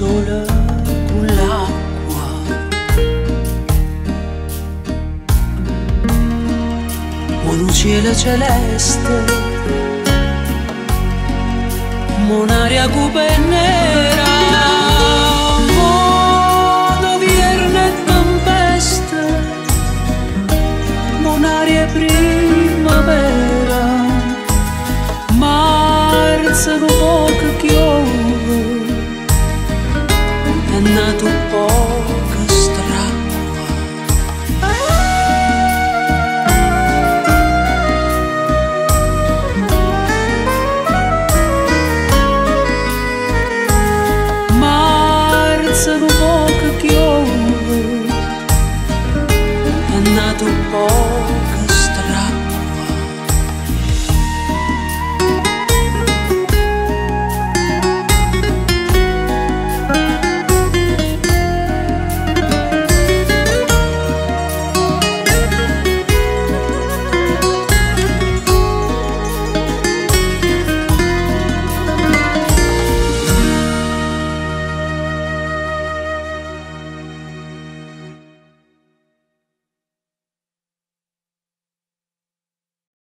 sola con l'acqua. Un cielo celeste, un'aria cupa e nera, modo vierne tempeste, un'aria prima.